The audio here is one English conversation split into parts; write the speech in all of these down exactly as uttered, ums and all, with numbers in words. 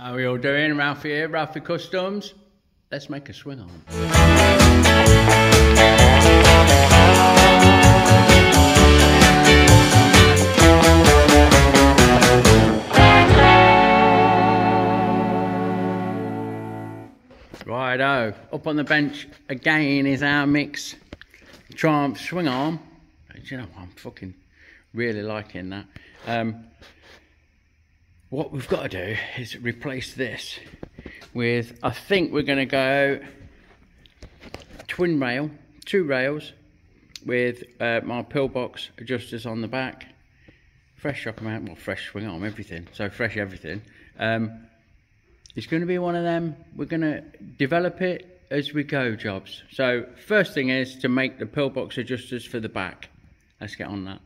How are you all doing? Ralph here, Ralfy Customs. Let's make a swing arm. Righto, up on the bench again is our mix Triumph swing arm. Do you know, I'm fucking really liking that. Um, what we've got to do is replace this with, I think we're going to go twin rail, two rails with uh, my pillbox adjusters on the back, fresh shock mount, well fresh swing arm, everything, so fresh everything. Um, it's going to be one of them, we're going to develop it as we go jobs. So first thing is to make the pillbox adjusters for the back. Let's get on that.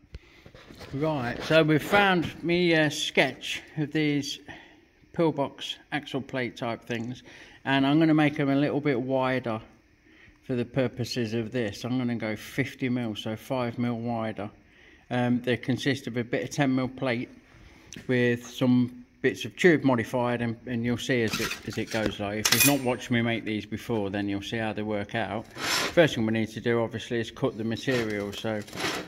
Right, so we've found me a sketch of these pillbox axle plate type things, and I'm going to make them a little bit wider for the purposes of this. I'm going to go fifty mil, so five mil wider. Um, they consist of a bit of ten mil plate with some bits of tube modified, and, and you'll see as it, as it goes. Like, if you've not watched me make these before, then you'll see how they work out. First thing we need to do obviously is cut the material, so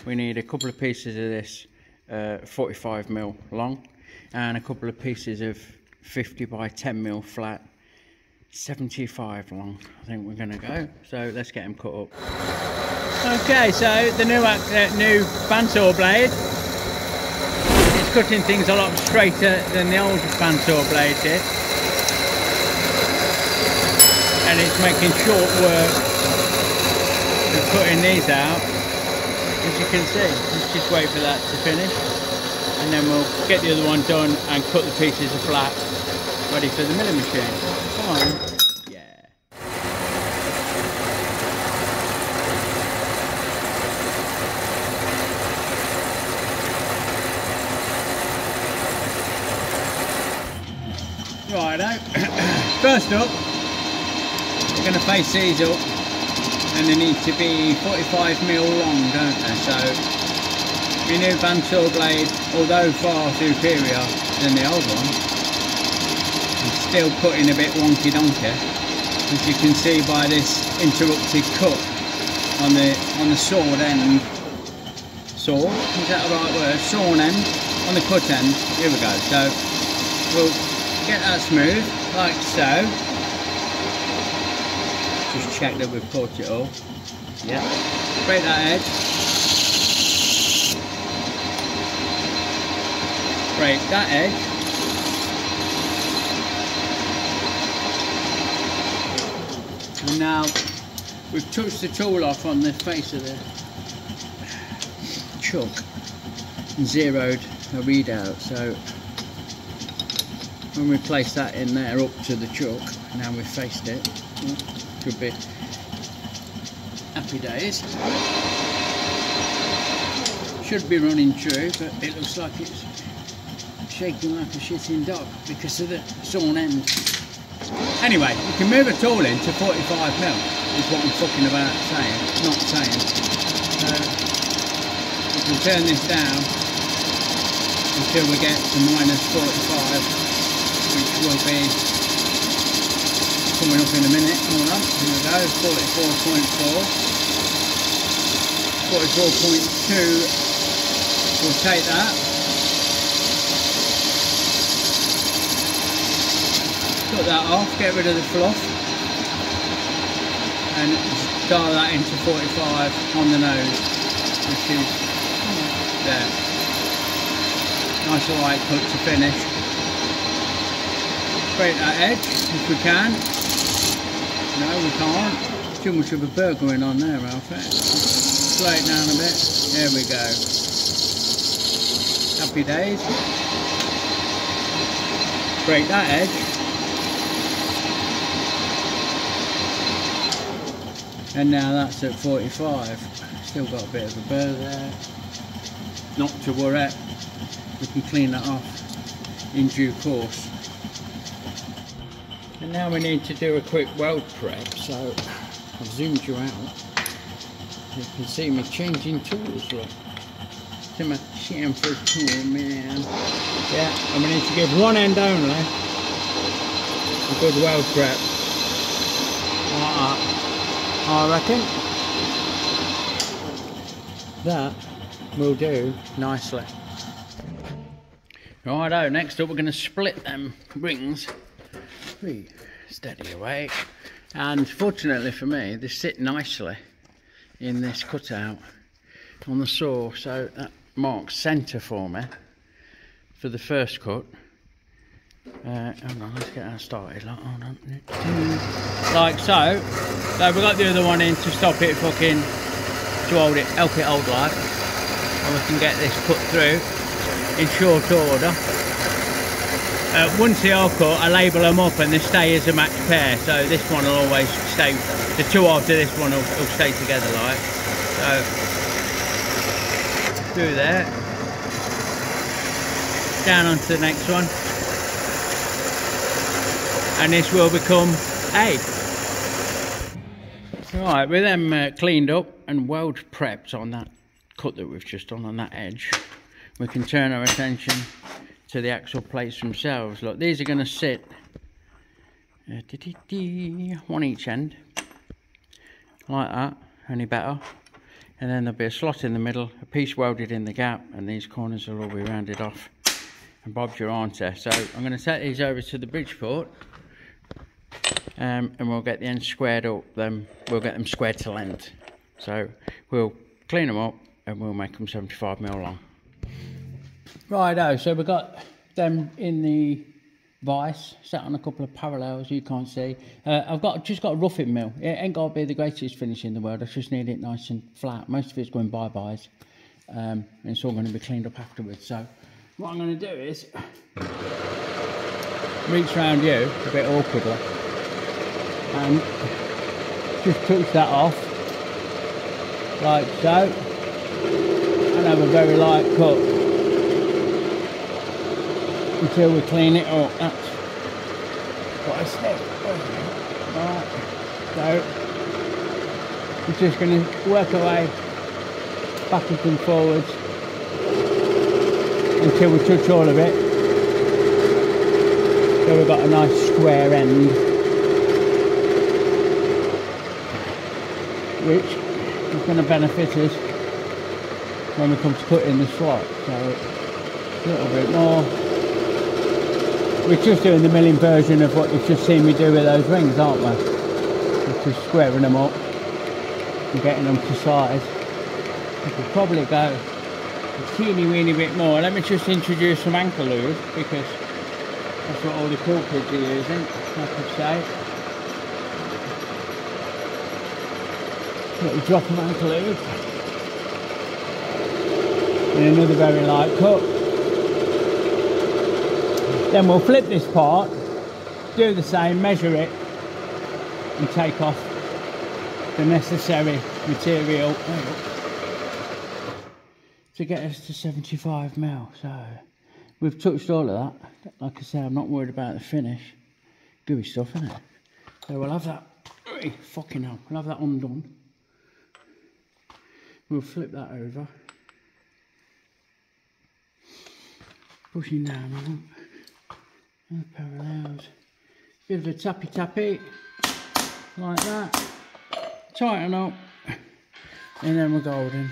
we need a couple of pieces of this uh, forty-five mil long and a couple of pieces of fifty by ten mil flat, seventy-five long, I think we're going to go. So let's get them cut up. Okay, so the new, uh, new bandsaw blade, cutting things a lot straighter than the old bandsaw blade did, and it's making short work of cutting these out, as you can see. Let's just wait for that to finish and then we'll get the other one done and cut the pieces of flat ready for the milling machine. Come on. Yeah. Righto, first up, we're going to face these up, and they need to be forty-five mil long, don't they? So, the new bandsaw blade, although far superior than the old one, is still cutting a bit wonky-donky, as you can see by this interrupted cut on the on the sawed end. Saw? Is that the right word? Sawn end? On the cut end. Here we go. So, we'll get that smooth, like so. Just check that we've caught it all. Yeah. Break that edge. Break that edge. And now we've touched the tool off on the face of the chuck and zeroed a readout. So when we place that in there up to the chuck, now we've faced it, could be happy days. Should be running true, but it looks like it's shaking like a shitting dog because of the sawn end. Anyway, you can move a tool in to forty-five mil, is what I'm fucking about saying, not saying. So we can turn this down until we get to minus forty-five. Which will be coming up in a minute. Hold on, here we go, forty-four point four. forty-four point two, we'll take that. Cut that off, get rid of the fluff. And dial that into forty-five on the nose. Which is there. Nice light cut to finish. Break that edge if we can. No, we can't. Too much of a burr going on there, Ralfy. Slow it down a bit. There we go. Happy days. Break that edge. And now that's at forty-five. Still got a bit of a burr there. Not to worry. We can clean that off in due course. And now we need to do a quick weld prep, so I've zoomed you out. You can see me changing tools, look. To my chamfer tool, man. Yeah, and we need to give one end only a good Welsh grip. Like that, I reckon. That will do nicely. Righto, next up we're going to split them rings. Be steady away. And fortunately for me, they sit nicely in this cutout on the saw, so that marks centre for me for the first cut. Uh, hold on, let's get that started. Like, hold on. Like so. So we've got the other one in to stop it fucking, to hold it, help it old lad. And we can get this cut through in short order. Uh, once they are cut, I label them up and they stay as a matched pair. So this one will always stay, the two after this one will, will stay together like. So, do that. Down onto the next one. And this will become A. Right, with them uh, cleaned up and weld prepped on that cut that we've just done on that edge, we can turn our attention to the actual plates themselves. Look, these are going to sit uh, dee dee dee, one each end, like that, only better. And then there'll be a slot in the middle, a piece welded in the gap, and these corners will all be rounded off. And Bob's your auntie. So I'm going to take these over to the Bridgeport. Um, and we'll get the ends squared up, then we'll get them squared to length. So we'll clean them up and we'll make them seventy-five mil long. Righto, so we've got them in the vise, set on a couple of parallels you can't see. Uh, I've got just got a roughing mill. It ain't got to be the greatest finish in the world, I just need it nice and flat. Most of it's going bye-byes, um, and it's all going to be cleaned up afterwards. So what I'm going to do is reach round you a bit awkwardly and just touch that off like so, and have a very light cut until we clean it up. That's what I said. Right, so we're just going to work away backwards and forwards until we touch all of it, so we've got a nice square end, which is going to benefit us when we come to cutting the slot. So a little bit more. We're just doing the milling version of what you've just seen me do with those rings, aren't we? We're just squaring them up and getting them to size. We could probably go a teeny weeny bit more. Let me just introduce some ankle lube, because that's what all the cool kids are using, like I say. Little drop of ankle lube. And another very light cut. Then we'll flip this part, do the same, measure it, and take off the necessary material to get us to seventy-five mil. So we've touched all of that. Like I say, I'm not worried about the finish. Gooey stuff, isn't it? So we'll have that. Fucking hell. We'll have that undone. We'll flip that over. Pushing down on them. Parallels. Bit of a tappy tappy. Like that. Tighten up. And then we're golden.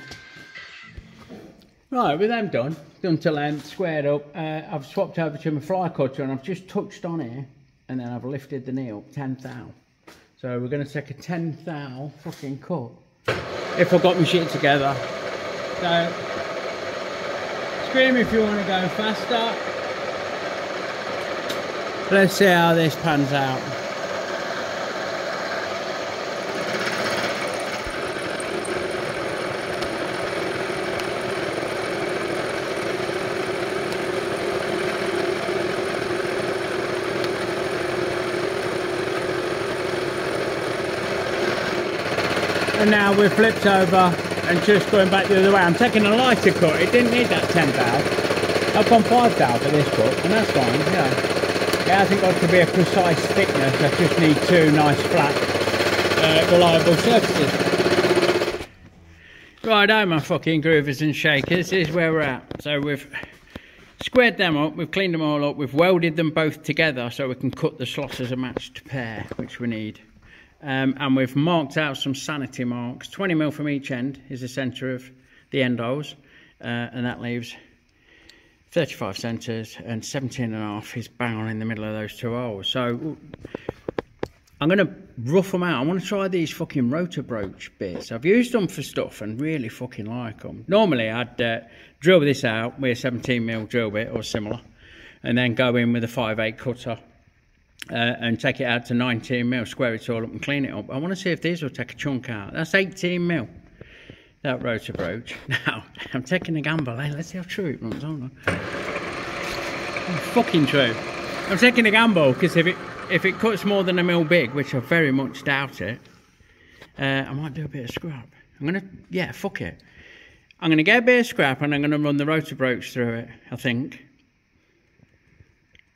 Right, with them done, done to length, squared up, uh, I've swapped over to my fly cutter and I've just touched on here and then I've lifted the knee up ten thou. So we're going to take a ten thou fucking cut, if I've got my shit together. So, scream if you want to go faster. Let's see how this pans out. And now we've flipped over and just going back the other way. I'm taking a lighter cut. It didn't need that ten thou. I've gone five thou for this cut, and that's fine, yeah. It hasn't got to be a precise thickness. I just need two nice, flat, uh, reliable surfaces. Righto, my fucking groovers and shakers. This is where we're at. So we've squared them up, we've cleaned them all up, we've welded them both together so we can cut the slots as a matched pair, which we need. Um, and we've marked out some sanity marks. twenty mil from each end is the centre of the end holes, uh, and that leaves thirty-five centres, and seventeen and a half is bang on in the middle of those two holes. So I'm going to rough them out. I want to try these fucking rotor broach bits. I've used them for stuff and really fucking like them. Normally I'd uh, drill this out with a seventeen mil drill bit or similar, and then go in with a five eighths cutter. Uh, and take it out to nineteen mil, square it all up and clean it up. I want to see if these will take a chunk out. That's eighteen mil, that rotor broach. Now, I'm taking a gamble, eh? Let's see how true it runs, hold on. Oh, fucking true. I'm taking a gamble, because if it, if it cuts more than a mil big, which I very much doubt it, uh, I might do a bit of scrap. I'm going to, yeah, fuck it. I'm going to get a bit of scrap and I'm going to run the rotor broach through it, I think.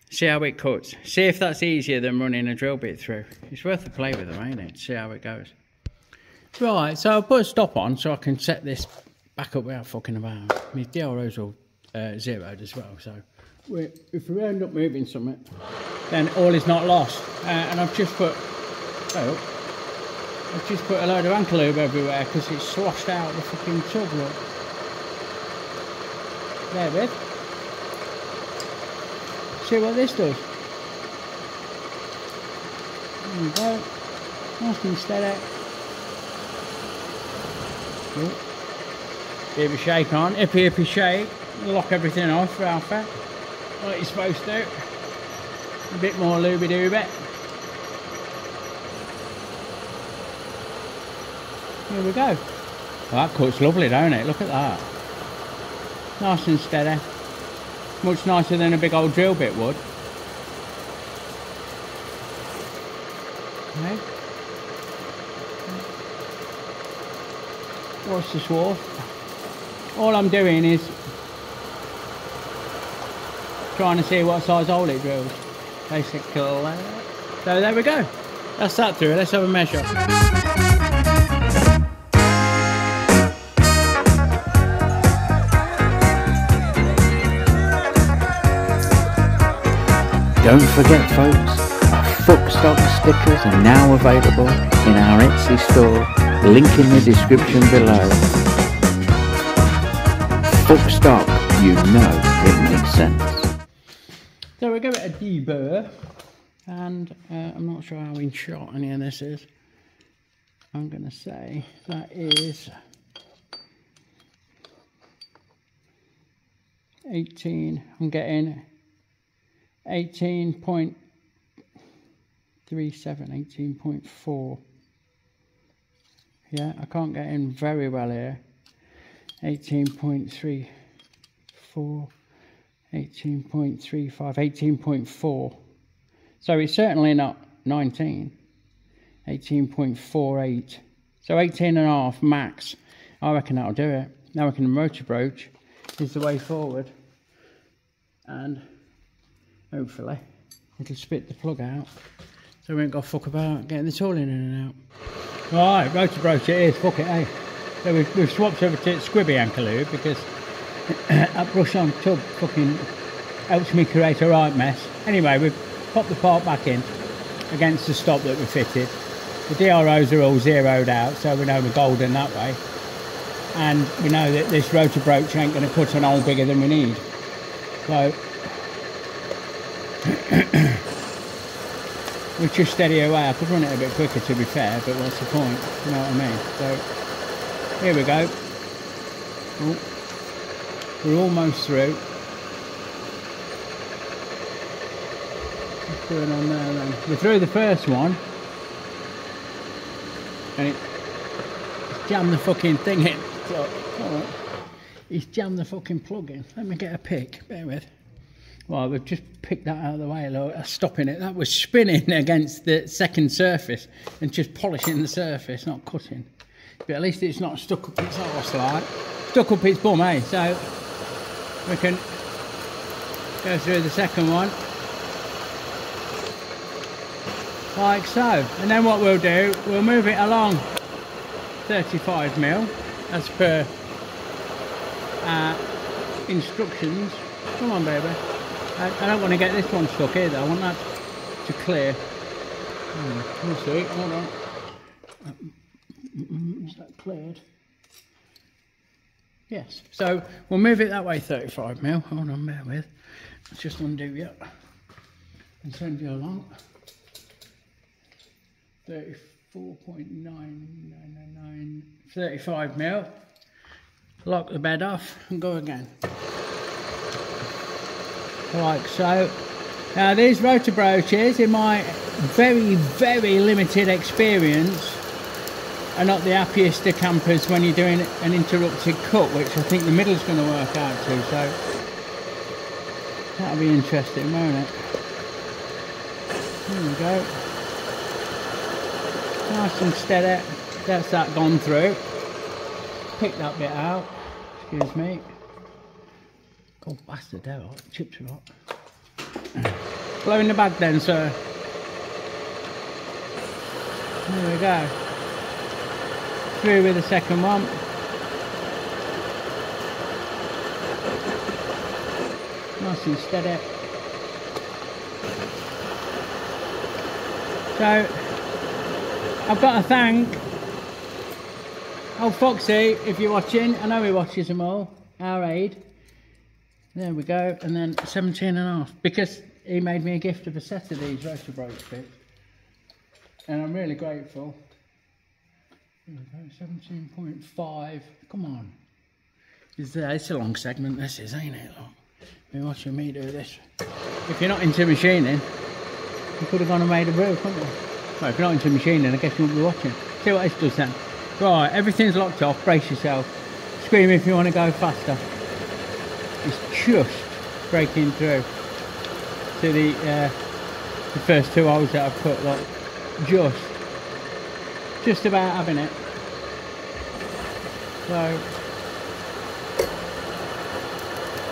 See how it cuts. See if that's easier than running a drill bit through. It's worth a play with them, ain't it? See how it goes. Right, so I'll put a stop on so I can set this back up without fucking about. My D R O's all uh, zeroed as well, so we, if we end up moving something, then all is not lost. Uh, and I've just put, oh, I've just put a load of ankle lube everywhere because it's sloshed out the fucking tub, look. There, with. See what this does. There we go. Nice and steady. Give a shake on. Hippy hippy shake. Lock everything off for Alpha. Like you're supposed to. A bit more looby dooby. Here we go. Well, that cuts lovely, don't it? Look at that. Nice and steady. Much nicer than a big old drill bit would. Okay. What's the swarf? All I'm doing is trying to see what size hole it drills. Basically, so there we go. That's that through. Let's have a measure. Don't forget folks, our Fuckstock stickers are now available in our Etsy store, link in the description below. Fuckstock, you know it makes sense. So we'll give it a deburr, and uh, I'm not sure how in shot any of this is. I'm going to say that is eighteen, I'm getting eighteen point three seven, eighteen point four. Yeah, I can't get in very well here. eighteen point three four, eighteen point three five, eighteen point four. So it's certainly not nineteen. eighteen point four eight. So eighteen and a half max. I reckon that'll do it. Now I reckon the rotor broach is the way forward. And hopefully it'll spit the plug out so we ain't got to fuck about getting the tool in and out. Right, rotor broach it is, fuck it, eh? So we've, we've swapped over to squibby ankle lube because that brush on tub fucking helps me create a right mess. Anyway, we've popped the part back in against the stop that we fitted. The D R O's are all zeroed out, so we know we're golden that way. And we know that this rotor broach ain't going to cut an hole bigger than we need. So we're just steady away. I could run it a bit quicker to be fair, but what's the point? You know what I mean? So here we go. Ooh, we're almost through. What's going on there then? We're through the first one. And it, it's jammed the fucking thing in. So, alright. It's jammed the fucking plug in. Let me get a pick. Bear with. Well, we've just picked that out of the way, look, that's stopping it. That was spinning against the second surface and just polishing the surface, not cutting. But at least it's not stuck up its arse like. Stuck up its bum, eh? So we can go through the second one. Like so. And then what we'll do, we'll move it along thirty-five mil as per uh, instructions. Come on, baby. I, I don't want to get this one stuck either. I want that to clear. Hmm, we'll see. Hold on. Is that cleared? Yes. So we'll move it that way thirty-five mil. Hold on, bear with. Let's just undo you and send you along. thirty-four point nine nine nine nine. thirty-five mil. Lock the bed off and go again. Like so. Now these rotor broaches, in my very, very limited experience, are not the happiest of campers when you're doing an interrupted cut, which I think the middle's going to work out to, so that'll be interesting, won't it? There we go. Nice and steady. That's that gone through. Pick that bit out. Excuse me. Oh, bastard, they're hot. Chips are hot. Blow in the bag then, sir. There we go. Through with the second one. Nice and steady. So, I've got to thank old Foxy, if you're watching. I know he watches them all. Our aid. There we go, and then seventeen and a half, because he made me a gift of a set of these rotor broach bits, and I'm really grateful. There we go, seventeen point five, come on. It's, uh, it's a long segment, this is, ain't it? Look, been watching me do this. If you're not into machining, you could have gone and made a brew, couldn't you? Well, if you're not into machining, I guess you won't be watching. See what this does then. Right, everything's locked off, brace yourself. Scream if you want to go faster. It's just breaking through to the uh, the first two holes that I've cut, like just just about having it. So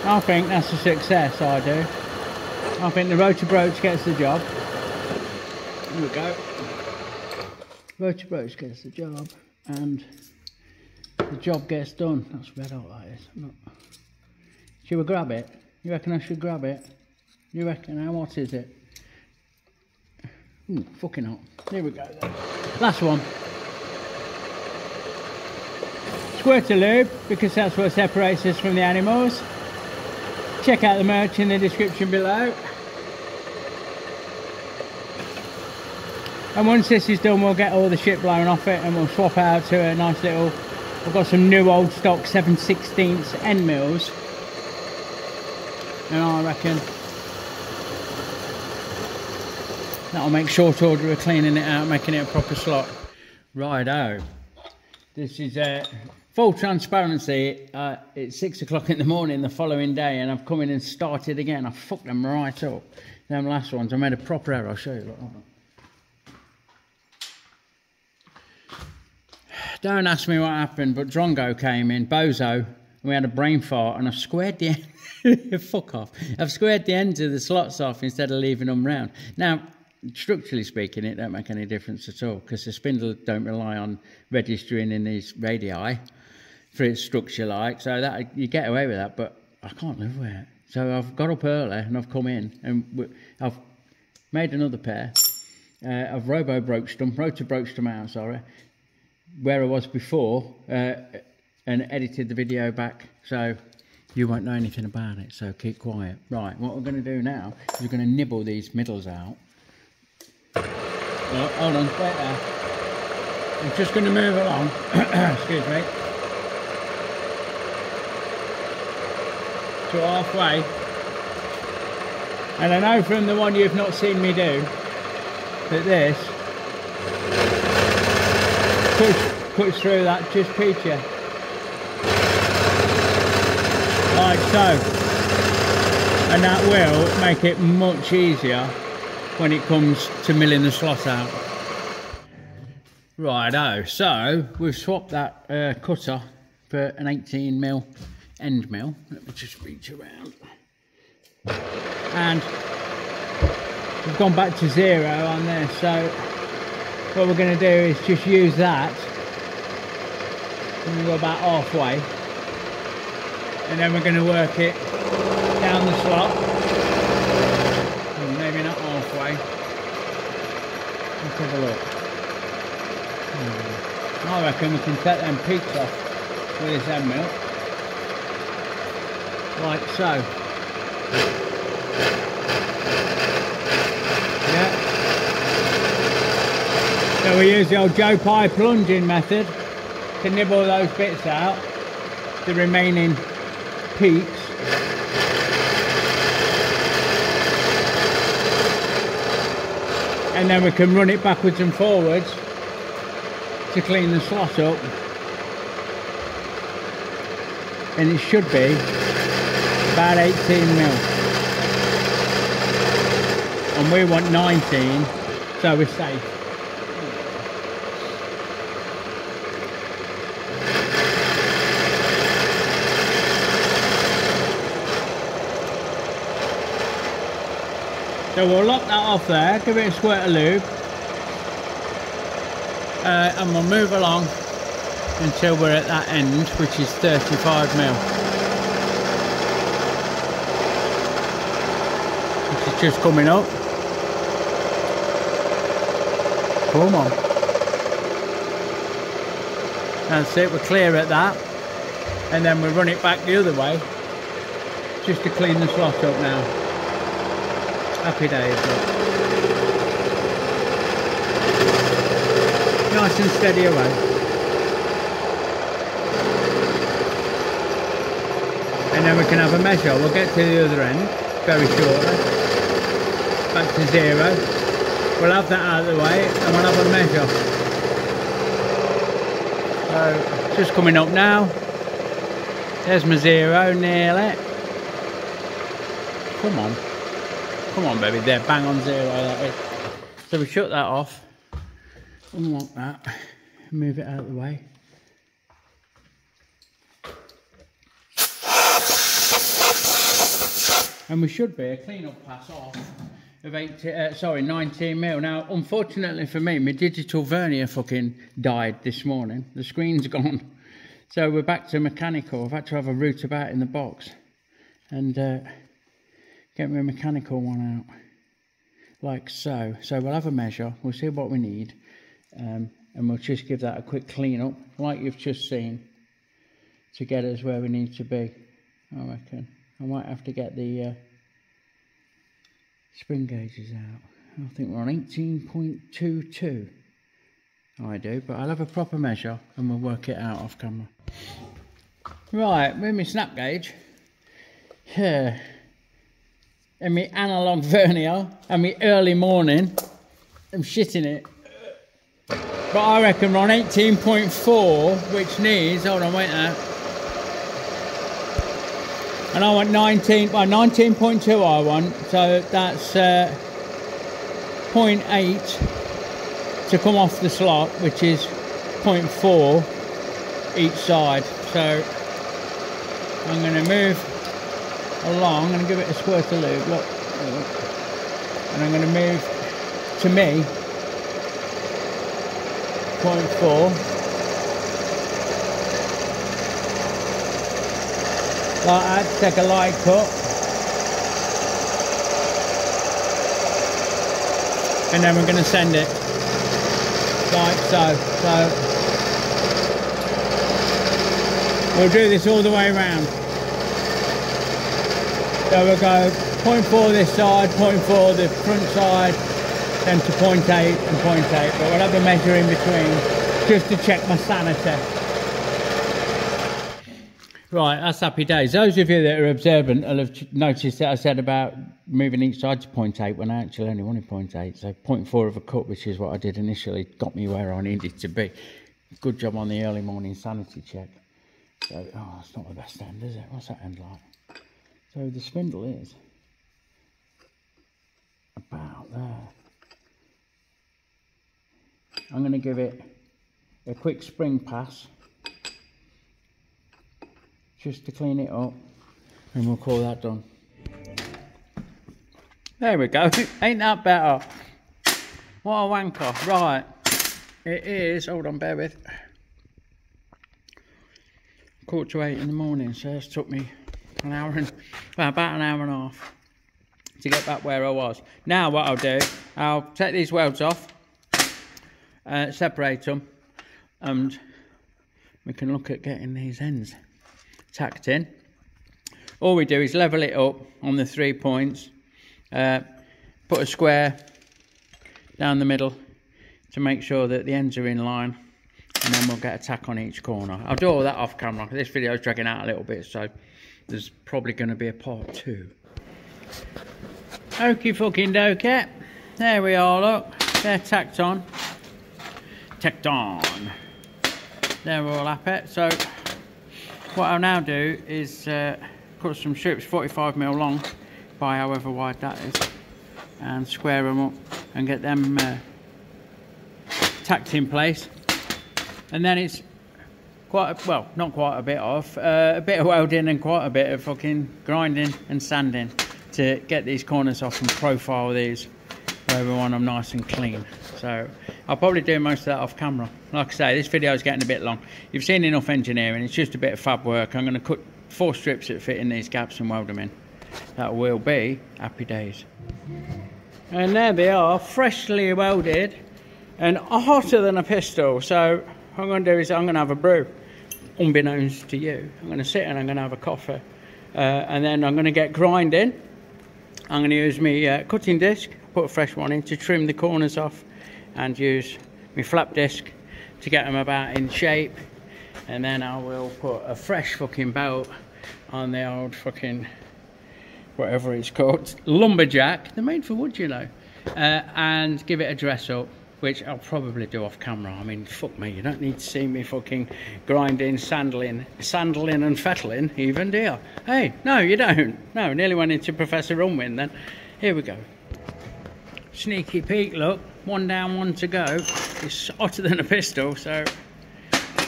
I think that's a success. I do. I think the rotor broach gets the job. There we go. Rotor broach gets the job, and the job gets done. That's red hot, that is. I'm not... Should we grab it? You reckon I should grab it? You reckon? How hot is it? Ooh, fucking hot. Here we go then. Last one. Squirt a lube, because that's what separates us from the animals. Check out the merch in the description below. And once this is done, we'll get all the shit blown off it and we'll swap out to a nice little... I've got some new old stock seven sixteenths end mills. And I reckon that'll make short order of cleaning it out, making it a proper slot. Righto. This is uh, full transparency. Uh, it's six o'clock in the morning the following day, and I've come in and started again. I fucked them right up. Them last ones. I made a proper error. I'll show you. Look, hold on. Don't ask me what happened, but Drongo came in, Bozo, and we had a brain fart, and I've squared the end. Fuck off. I've squared the ends of the slots off instead of leaving them round. Now, structurally speaking, it don't make any difference at all, because the spindle don't rely on registering in these radii for its structure, like, so that you get away with that, but I can't live with it. So I've got up early and I've come in and I've made another pair. Uh, I've robo-broached them, rotor-broached them out, sorry, where I was before, uh, and edited the video back, so... You won't know anything about it, so keep quiet. Right, what we're going to do now is we're going to nibble these middles out. Oh, hold on, wait there. I'm just going to move along. Excuse me. To halfway. And I know from the one you've not seen me do, that this cuts, cuts through that just picture. Like so, and that will make it much easier when it comes to milling the slot out. Righto, so we've swapped that uh, cutter for an eighteen mil end mill. Let me just reach around, and we've gone back to zero on there. So what we're going to do is just use that, and we'll go about halfway. And then we're going to work it down the slot. Oh, maybe not halfway. Let's have a look. Hmm. I reckon we can take them peaks off with this hand milk. Like so. Yeah. So we use the old Joe Pye plunging method to nibble those bits out, the remaining peaks. And then we can run it backwards and forwards to clean the slot up. And it should be about eighteen mil. And we want nineteen, so we're safe. So we'll lock that off there, give it a squirt of lube, uh, and we'll move along until we're at that end, which is thirty-five mil, which is just coming up. Come on. That's it, we're clear at that, and then we run it back the other way just to clean the slot up now. Happy days. Nice and steady away. And then we can have a measure. We'll get to the other end very shortly. Back to zero. We'll have that out of the way and we'll have a measure. So, just coming up now. There's my zero, nearly. Come on. Come on, baby, there, bang on zero that way. So we shut that off, unlock that, move it out of the way. And we should be a clean up pass off of eighteen, uh, sorry, nineteen mil. Now, unfortunately for me, my digital vernier fucking died this morning. The screen's gone. So we're back to mechanical. I've had to have a root about in the box. And, uh, get my mechanical one out, like so. So we'll have a measure, we'll see what we need, um, and we'll just give that a quick clean up, like you've just seen, to get us where we need to be, I reckon. I might have to get the uh, spring gauges out. I think we're on eighteen point two two. I do, but I'll have a proper measure and we'll work it out off camera. Right, with my snap gauge, here. And my analogue vernier and my early morning, I'm shitting it. But I reckon we're on eighteen point four, which needs, hold on, wait there. And I want nineteen, by well, nineteen point two I want, so that's uh, zero point eight to come off the slot, which is zero point four each side. So I'm going to move along, I'm going to give it a squirt of lube, look, and I'm going to move, to me, zero point four, like that, take a light cut, and then we're going to send it, like so, so, we'll do this all the way around. So we'll go zero point four this side, zero point four the front side, then to zero point eight and zero point eight, but we'll have a measure in between just to check my sanity. Right, that's happy days. Those of you that are observant will have noticed that I said about moving each side to zero point eight when I actually only wanted zero point eight, so zero point four of a cup, which is what I did initially, got me where I needed to be. Good job on the early morning sanity check. So, oh, it's not the best end, is it? What's that end like? So the spindle is about there. I'm going to give it a quick spring pass just to clean it up and we'll call that done. There we go, ain't that better? What a wanker. Right, it is, hold on, bear with, quarter to eight in the morning, so it's took me an hour and well, about an hour and a half to get back where I was. Now what I'll do, I'll take these welds off, uh, separate them, and we can look at getting these ends tacked in. All we do is level it up on the three points, uh, put a square down the middle to make sure that the ends are in line, and then we'll get a tack on each corner. I'll do all that off camera. This video is dragging out a little bit, so there's probably going to be a part two. Okie fucking dokie. There we are, look. They're tacked on. Tacked on. There, we're all happy. So what I'll now do is uh, cut some strips forty-five mil long by however wide that is, and square them up and get them uh, tacked in place. And then it's quite a, well, not quite a bit off, uh, a bit of welding and quite a bit of fucking grinding and sanding to get these corners off and profile these where we want them nice and clean. So I'll probably do most of that off camera. Like I say, this video is getting a bit long. You've seen enough engineering. It's just a bit of fab work. I'm going to cut four strips that fit in these gaps and weld them in. That will be happy days. And there they are, freshly welded and hotter than a pistol. So what I'm going to do is I'm going to have a brew, unbeknownst to you. I'm going to sit and I'm going to have a coffee, uh, and then I'm going to get grinding. I'm going to use my uh, cutting disc, put a fresh one in to trim the corners off, and use my flap disc to get them about in shape. And then I will put a fresh fucking belt on the old fucking whatever it's called, lumberjack. They're made for wood, you know, uh, and give it a dress up, which I'll probably do off camera. I mean, fuck me, you don't need to see me fucking grinding, sandling, sandling and fettling even, do you? Hey, no, you don't. No, nearly went into Professor Unwin then. Here we go. Sneaky peek, look. One down, one to go. It's hotter than a pistol, so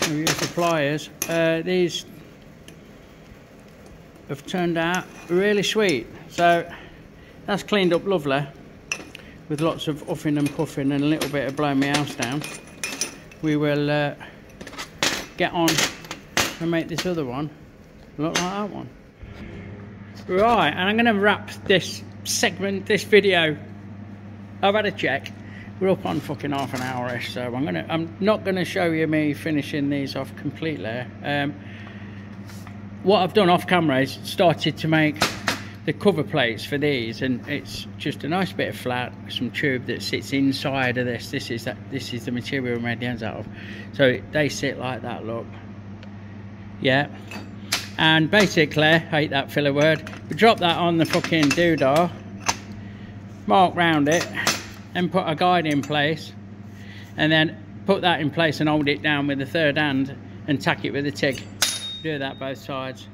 we use the pliers. Uh, these have turned out really sweet. So that's cleaned up lovely, with lots of uffing and puffing and a little bit of blowing my house down. We will uh, get on and make this other one look like that one. Right, and I'm going to wrap this segment, this video. I've had a check. We're up on fucking half an hour-ish, so I'm gonna, I'm not going to show you me finishing these off completely. Um, what I've done off camera is started to make the cover plates for these, and it's just a nice bit of flat, some tube that sits inside of this. This is that. This is the material we made the ends out of. So they sit like that, look. Yeah. And basically, hate that filler word, we drop that on the fucking doodah, mark round it, and put a guide in place, and then put that in place and hold it down with the third hand and tack it with a TIG. Do that both sides,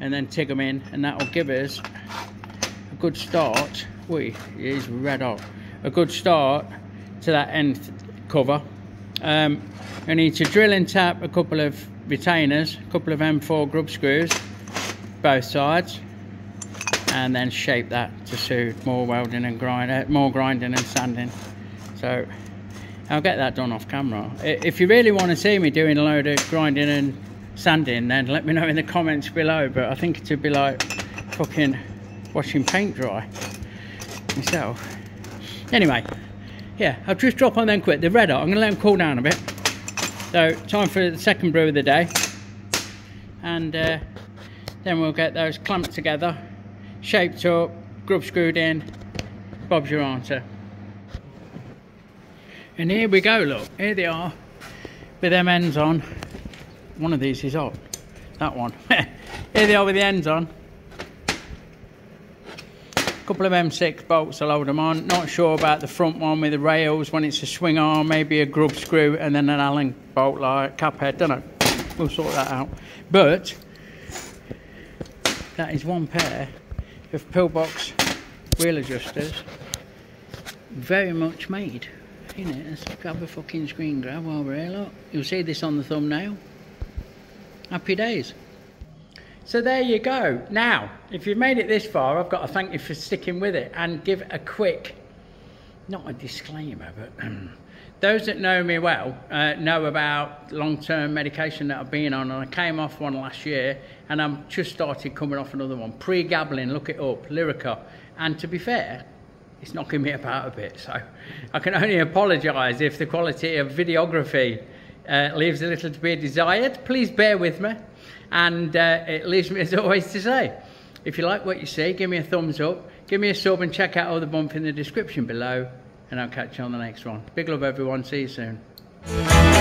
and then TIG them in, and that will give us a good start. Whee, it is red hot. A good start to that end cover. Um, I need to drill and tap a couple of retainers, a couple of M four grub screws, both sides, and then shape that to suit more welding and grind, uh, more grinding and sanding. So I'll get that done off camera. If you really want to see me doing a load of grinding and sanding, then let me know in the comments below, but I think it'd be like fucking watching paint dry myself. Anyway, yeah, I'll just drop on then quit. They're red hot. I'm gonna let them cool down a bit. So time for the second brew of the day, and uh, then we'll get those clamped together, shaped up, grub screwed in. Bob's your answer. And here we go, look, here they are with them ends on. One of these is hot, that one. Here they are with the ends on. A couple of M six bolts, I'll hold them on. Not sure about the front one with the rails, when it's a swing arm, maybe a grub screw, and then an Allen bolt like cap head, don't know. We'll sort that out. But that is one pair of pillbox wheel adjusters, very much made, isn't it? Let's grab a fucking screen grab while we're here, look. You'll see this on the thumbnail. Happy days. So there you go. Now, if you've made it this far, I've got to thank you for sticking with it and give a quick not a disclaimer, but um, those that know me well uh, know about long-term medication that I've been on, and I came off one last year and I'm just started coming off another one. Pregabalin, look it up, Lyrica, and to be fair, it's knocking me about a bit, so I can only apologise if the quality of videography uh, leaves a little to be desired. Please bear with me, and uh, it leaves me as always to say, if you like what you see, give me a thumbs up, give me a sub, and check out all the bump in the description below, and I'll catch you on the next one. Big love everyone, see you soon.